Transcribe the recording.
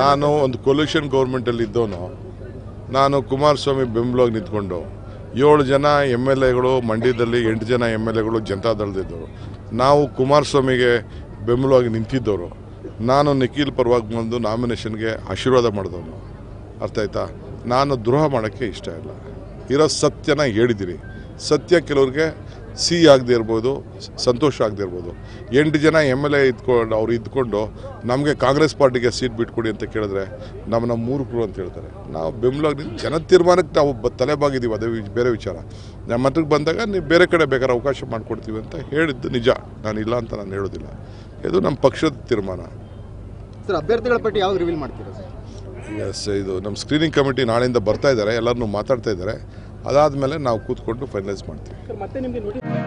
ನಾನು ಒಂದು ಕೊಲ್ಯೂಷನ್ ಗೌರ್ಮೆಂಟಲ್ಲಿ ಇದ್ದೋನು. ನಾನು ಕುಮಾರಸ್ವಾಮಿ ಬೆಂಬಲವಾಗಿ ನಿಂತ್ಕೊಂಡು 7 ಜನ ಎಮ್ ಎಲ್ ಎಗಳು, ಮಂಡ್ಯದಲ್ಲಿ 8 ಜನ ಎಮ್ ಎಲ್ ಎಗಳು ಜನತಾದಳದಿದ್ದವರು. ನಾವು ಕುಮಾರಸ್ವಾಮಿಗೆ ಬೆಂಬಲವಾಗಿ ನಿಂತಿದ್ದವರು. ನಾನು ನಿಖಿಲ್ ಪರವಾಗಿ ಬಂದು ನಾಮಿನೇಷನ್ಗೆ ಆಶೀರ್ವಾದ ಮಾಡಿದವನು. ಅರ್ಥ ಆಯ್ತಾ? ನಾನು ದ್ರೋಹ ಮಾಡೋಕ್ಕೆ ಇಷ್ಟ ಇಲ್ಲ. ಇರೋ ಸತ್ಯನ ಹೇಳಿದಿರಿ. ಸತ್ಯ ಕೆಲವ್ರಿಗೆ ಸಿಹಿ ಆಗದೆ ಇರ್ಬೋದು, ಸಂತೋಷ ಆಗದೆ ಇರ್ಬೋದು. 8 ಜನ ಎಮ್ ಎಲ್ ಎ ಇದ್ಕೊಂಡು ಅವ್ರು ಇದ್ಕೊಂಡು ನಮಗೆ ಕಾಂಗ್ರೆಸ್ ಪಾರ್ಟಿಗೆ ಸೀಟ್ ಬಿಟ್ಕೊಡಿ ಅಂತ ಕೇಳಿದ್ರೆ ನಮ್ಮನ್ನ ಮೂರ್ಖರು ಅಂತ ಹೇಳ್ತಾರೆ. ನಾವು ಬೆಂಬಲಾಗಿ ಜನ ತೀರ್ಮಾನಕ್ಕೆ ನಾವು ತಲೆ ಬಾಗಿದ್ದೀವಿ, ಅದೇ ಬೇರೆ ವಿಚಾರ. ನಮ್ಮ ಹತ್ರಕ್ಕೆ ಬಂದಾಗ ನೀವು ಬೇರೆ ಕಡೆ ಬೇಕಾದ್ರೆ ಅವಕಾಶ ಮಾಡಿಕೊಡ್ತೀವಿ ಅಂತ ಹೇಳಿದ್ದು ನಿಜ. ನಾನಿಲ್ಲ ಅಂತ ನಾನು ಹೇಳೋದಿಲ್ಲ. ಇದು ನಮ್ಮ ಪಕ್ಷದ ತೀರ್ಮಾನ. ಸರ್, ಅಭ್ಯರ್ಥಿಗಳ ಪಟ್ಟಿ ಯಾವಾಗ ರಿವೀಲ್ ಮಾಡ್ತೀರಾ ಸರ್? ಎಸ್, ಇದು ನಮ್ಮ ಸ್ಕ್ರೀನಿಂಗ್ ಕಮಿಟಿ ನಾಳೆಯಿಂದ ಬರ್ತಾ ಇದ್ದಾರೆ, ಎಲ್ಲರನ್ನೂ ಮಾತಾಡ್ತಾ ಇದ್ದಾರೆ. ಅದಾದಮೇಲೆ ನಾವು ಕೂತ್ಕೊಂಡು ಫೈನಲೈಸ್ ಮಾಡ್ತೀವಿ.